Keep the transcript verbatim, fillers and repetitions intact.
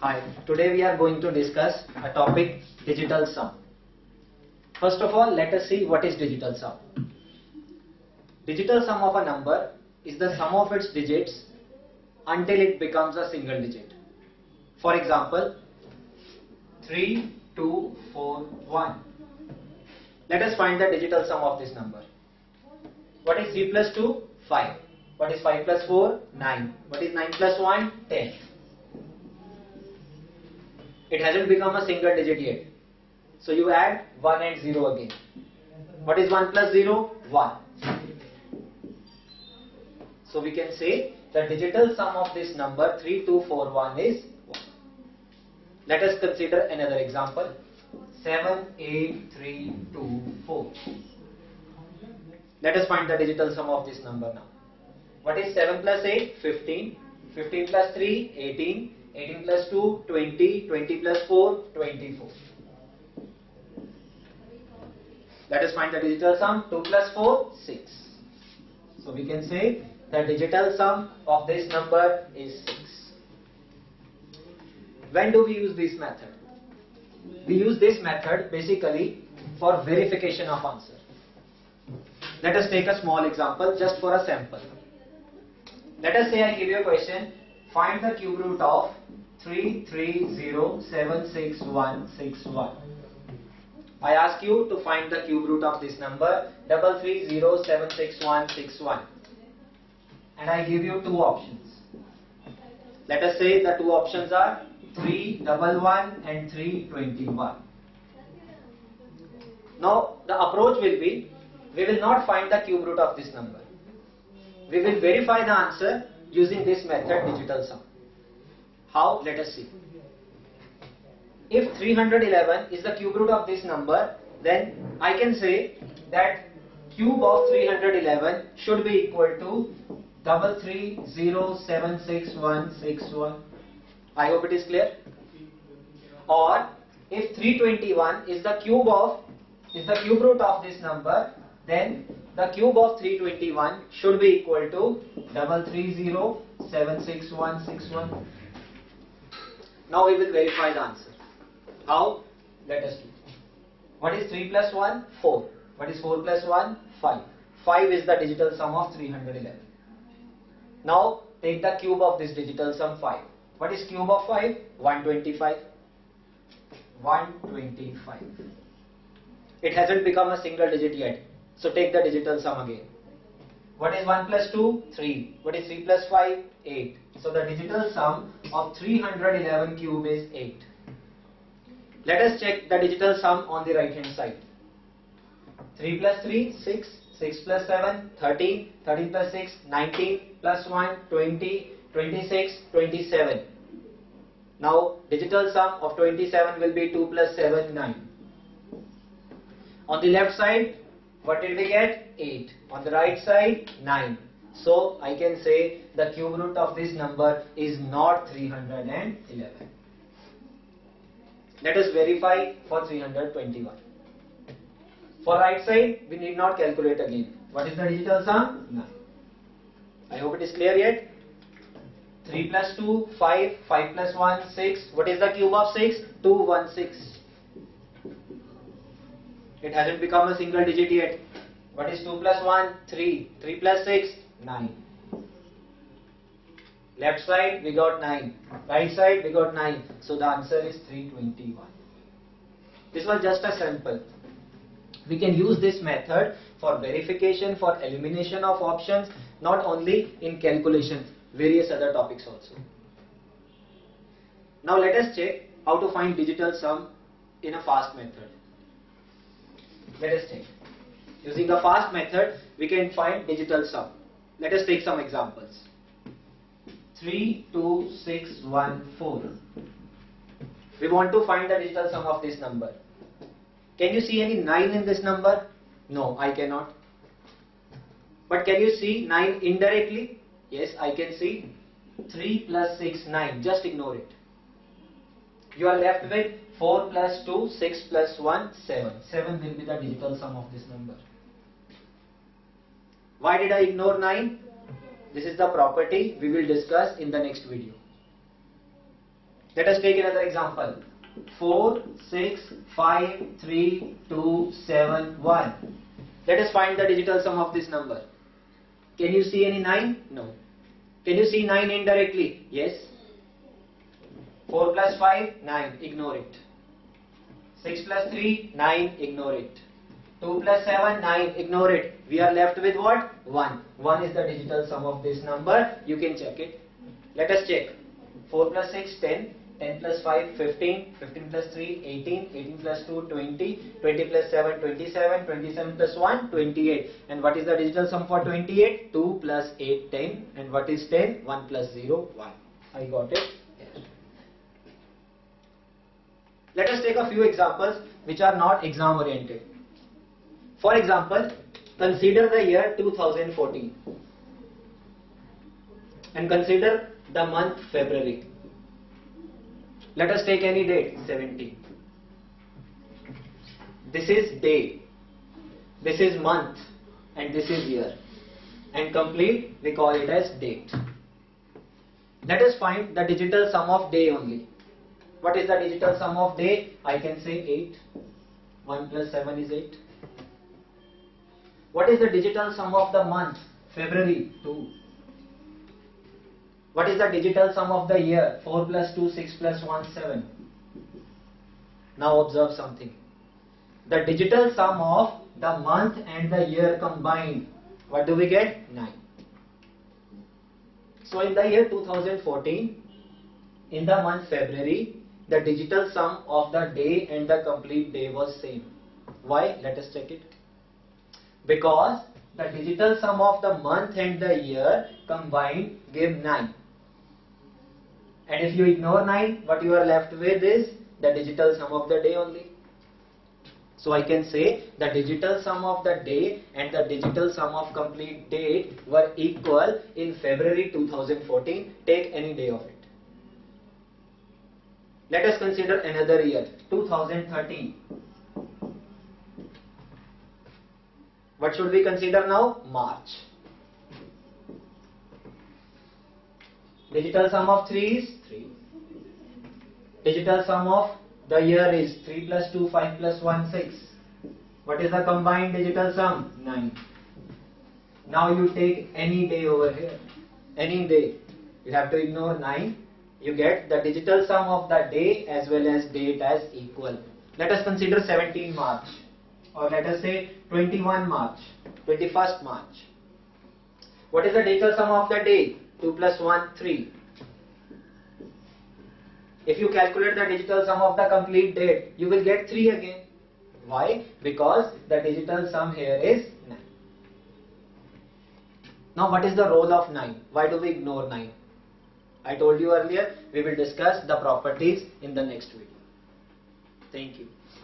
Hi, today we are going to discuss a topic, digital sum. First of all, let us see what is digital sum. Digital sum of a number is the sum of its digits until it becomes a single digit. For example, three, two, four, one. Let us find the digital sum of this number. What is three plus two? five. What is five plus four? nine. What is nine plus one? ten. It hasn't become a single digit yet. So you add one and zero again. What is one plus zero? one. So we can say the digital sum of this number three, two, four, one is one. Let us consider another example. seven, eight, three, two, four. Let us find the digital sum of this number now. What is seven plus eight? fifteen. fifteen plus three? eighteen. eighteen plus two? twenty. twenty plus four? twenty-four. Let us find the digital sum. two plus four? six. So we can say the digital sum of this number is six. When do we use this method? We use this method basically for verification of answer. Let us take a small example just for a sample. Let us say I give you a question, find the cube root of three, three, zero, seven, six, one, six, one. I ask you to find the cube root of this number three, three, zero, seven, six, one, six, one. And I give you two options. Let us say the two options are three, one, one and three, twenty-one. Now the approach will be, we will not find the cube root of this number. We will verify the answer using this method, digital sum. How? Let us see. If three hundred eleven is the cube root of this number, then I can say that cube of three hundred eleven should be equal to three, three, zero, seven, six, one, six, one. I hope it is clear. Or if three twenty-one is the cube of is the cube root of this number, then the cube of three twenty-one should be equal to three, three, zero, seven, six, one, six, one. Now we will verify the answer. How? Let us do. What is three plus one? four. What is four plus one? five. five is the digital sum of three hundred eleven. Now take the cube of this digital sum five. What is cube of five? one twenty-five. one twenty-five. It hasn't become a single digit yet. So take the digital sum again. What is one plus two? three. What is three plus five? eight. So the digital sum of three hundred eleven cube is eight. Let us check the digital sum on the right hand side. three plus three? six. six plus seven? thirteen. thirteen plus six? nineteen. Plus one? twenty. twenty-six. twenty-seven. Now digital sum of twenty-seven will be two plus seven? nine. On the left side, what did we get? eight. On the right side, nine. So I can say the cube root of this number is not three hundred eleven. Let us verify for three hundred twenty-one. For right side, we need not calculate again. What is the digital sum? nine. I hope it is clear yet. three plus two, five. five plus one, six. What is the cube of six? two, one, six. It hasn't become a single digit yet. What is two plus one? three. three plus six? nine. Left side we got nine. Right side we got nine. So the answer is three twenty-one. This was just a sample. We can use this method for verification, for elimination of options, not only in calculation, various other topics also. Now let us check how to find digital sum in a fast method. Let us take. Using a fast method, we can find digital sum. Let us take some examples. three, two, six, one, four. We want to find the digital sum of this number. Can you see any nine in this number? No, I cannot. But can you see nine indirectly? Yes, I can see. three plus six, nine. Just ignore it. You are left with four plus two, six plus one, seven. seven will be the digital sum of this number. Why did I ignore nine? This is the property we will discuss in the next video. Let us take another example. four, six, five, three, two, seven, one. Let us find the digital sum of this number. Can you see any nine? No. Can you see nine indirectly? Yes. four plus five, nine. Ignore it. six plus three, nine. Ignore it. two plus seven, nine. Ignore it. We are left with what? one. one is the digital sum of this number. You can check it. Let us check. four plus six, ten. ten plus five, fifteen. fifteen plus three, eighteen. eighteen plus two, twenty. twenty plus seven, twenty-seven. twenty-seven plus one, twenty-eight. And what is the digital sum for twenty-eight? two plus eight, ten. And what is ten? one plus zero, one. I got it. Yes. Let us take a few examples which are not exam oriented. For example, consider the year two thousand fourteen and consider the month February. Let us take any date, seventeen. This is day, this is month and this is year, and complete we call it as date. Let us find the digital sum of day only. What is the digital sum of day? I can say eight. one plus seven is eight. What is the digital sum of the month? February, two. What is the digital sum of the year? four plus two, six plus one, seven. Now observe something. The digital sum of the month and the year combined, what do we get? nine. So in the year two thousand fourteen, in the month February, the digital sum of the day and the complete day was same. Why? Let us check it. Because the digital sum of the month and the year combined gave nine. And if you ignore nine, what you are left with is the digital sum of the day only. So I can say the digital sum of the day and the digital sum of complete date were equal in February two thousand fourteen. Take any day of it. Let us consider another year, two thousand thirteen. What should we consider now? March. Digital sum of three is three. Digital sum of the year is three plus two, five plus one, six. What is the combined digital sum? nine. Now you take any day over here. Any day. You have to ignore nine. You get the digital sum of the day as well as date as equal. Let us consider seventeenth March, or let us say twenty-first March, twenty-first March. What is the digital sum of the day? two plus one, three. If you calculate the digital sum of the complete date, you will get three again. Why? Because the digital sum here is nine. Now what is the role of nine? Why do we ignore nine? I told you earlier, we will discuss the properties in the next video. Thank you.